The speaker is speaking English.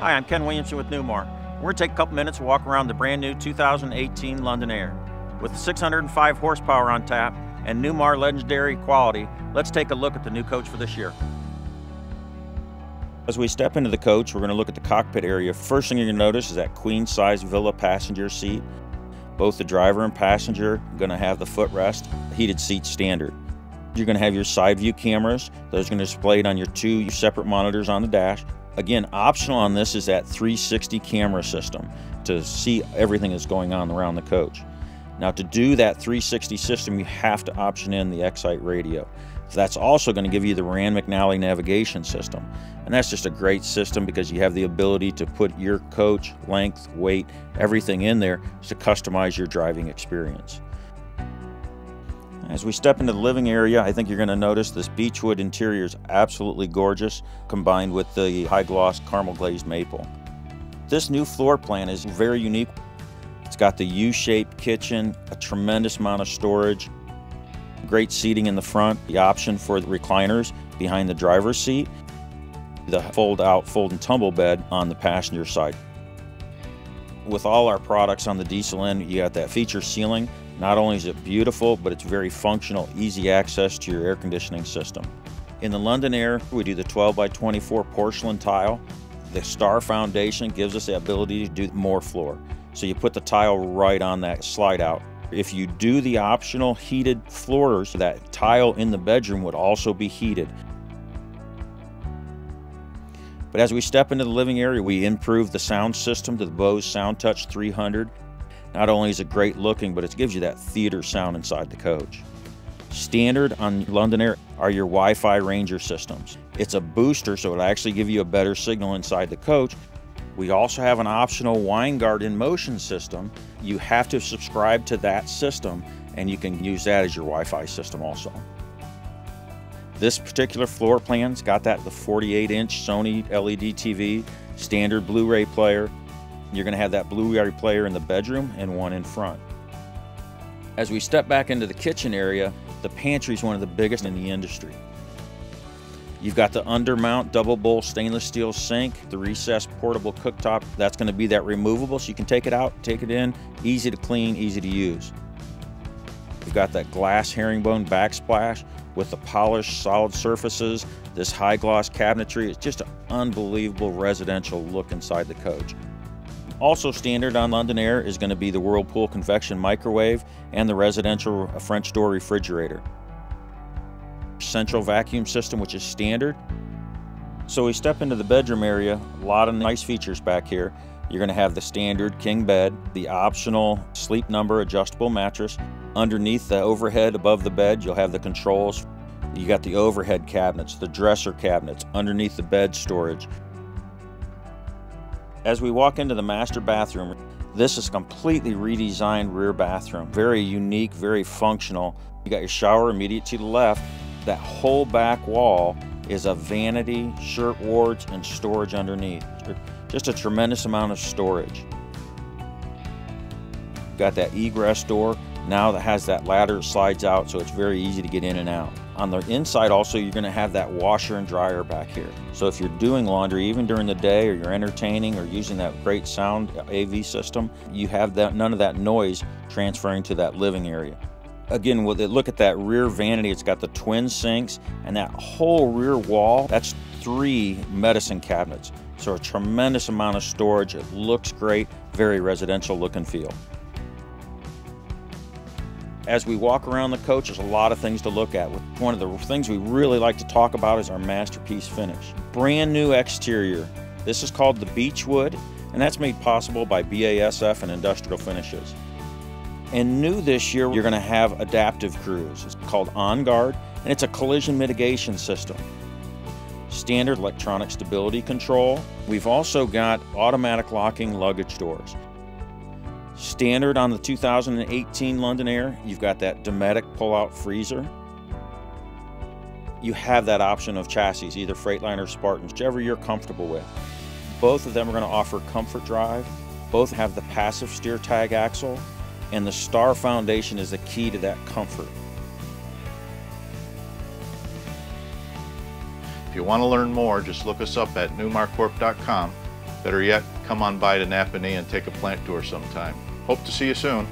Hi, I'm Ken Williamson with Newmar. We're going to take a couple minutes to walk around the brand new 2018 London Aire. With 605 horsepower on tap and Newmar legendary quality, let's take a look at the new coach for this year. As we step into the coach, we're going to look at the cockpit area. First thing you're going to notice is that queen-size villa passenger seat. Both the driver and passenger are going to have the footrest, heated seats standard. You're going to have your side view cameras. Those are going to display it on your two separate monitors on the dash. Again, optional on this is that 360 camera system to see everything that's going on around the coach. Now, to do that 360 system, you have to option in the X-Site radio. So that's also going to give you the Rand McNally navigation system. And that's just a great system because you have the ability to put your coach, length, weight, everything in there to customize your driving experience. As we step into the living area, I think you're going to notice this beechwood interior is absolutely gorgeous, combined with the high gloss caramel glazed maple. This new floor plan is very unique. It's got the U-shaped kitchen, a tremendous amount of storage, great seating in the front, the option for the recliners behind the driver's seat, the fold-out, fold-and-tumble bed on the passenger side. With all our products on the diesel end, you got that feature ceiling. Not only is it beautiful, but it's very functional, easy access to your air conditioning system. In the London Aire, we do the 12 by 24 porcelain tile. The star foundation gives us the ability to do more floor. So you put the tile right on that slide out. If you do the optional heated floors, that tile in the bedroom would also be heated. But as we step into the living area, we improve the sound system to the Bose SoundTouch 300. Not only is it great looking, but it gives you that theater sound inside the coach. Standard on London Aire are your Wi-Fi Ranger systems. It's a booster, so it'll actually give you a better signal inside the coach. We also have an optional WinEGuard InMotion system. You have to subscribe to that system, and you can use that as your Wi-Fi system also. This particular floor plan's got that the 48-inch Sony LED TV, standard Blu-ray player. You're going to have that Blu-ray player in the bedroom and one in front. As we step back into the kitchen area, the pantry is one of the biggest in the industry. You've got the undermount double bowl stainless steel sink, the recessed portable cooktop. That's going to be that removable, so you can take it out, take it in, easy to clean, easy to use. You've got that glass herringbone backsplash with the polished solid surfaces, this high gloss cabinetry. It's just an unbelievable residential look inside the coach. Also standard on London Aire is going to be the Whirlpool convection microwave and the residential French door refrigerator. Central vacuum system, which is standard. So we step into the bedroom area. A lot of nice features back here. You're going to have the standard king bed, the optional Sleep Number adjustable mattress. Underneath the overhead above the bed, you'll have the controls. You got the overhead cabinets, the dresser cabinets, underneath the bed storage. As we walk into the master bathroom, this is a completely redesigned rear bathroom. Very unique, very functional. You got your shower immediate to the left. That whole back wall is a vanity, shirt wards, and storage underneath. Just a tremendous amount of storage. Got that egress door now that has that ladder, slides out, so it's very easy to get in and out. On the inside also, you're going to have that washer and dryer back here. So if you're doing laundry, even during the day, or you're entertaining or using that great sound AV system, you have that, none of that noise transferring to that living area. Again, with it, look at that rear vanity. It's got the twin sinks, and that whole rear wall, that's 3 medicine cabinets. So a tremendous amount of storage. It looks great, very residential look and feel. As we walk around the coach, there's a lot of things to look at. One of the things we really like to talk about is our masterpiece finish. Brand new exterior. This is called the Beechwood, and that's made possible by BASF and Industrial Finishes. And new this year, you're going to have adaptive cruise. It's called OnGuard, and it's a collision mitigation system. Standard electronic stability control. We've also got automatic locking luggage doors. Standard on the 2018 London Aire, you've got that Dometic pull-out freezer. You have that option of chassis, either Freightliner or Spartan, whichever you're comfortable with. Both of them are going to offer comfort drive. Both have the passive steer tag axle. And the star foundation is the key to that comfort. If you want to learn more, just look us up at newmarkcorp.com. Better yet, come on by to Nappanee and take a plant tour sometime. Hope to see you soon.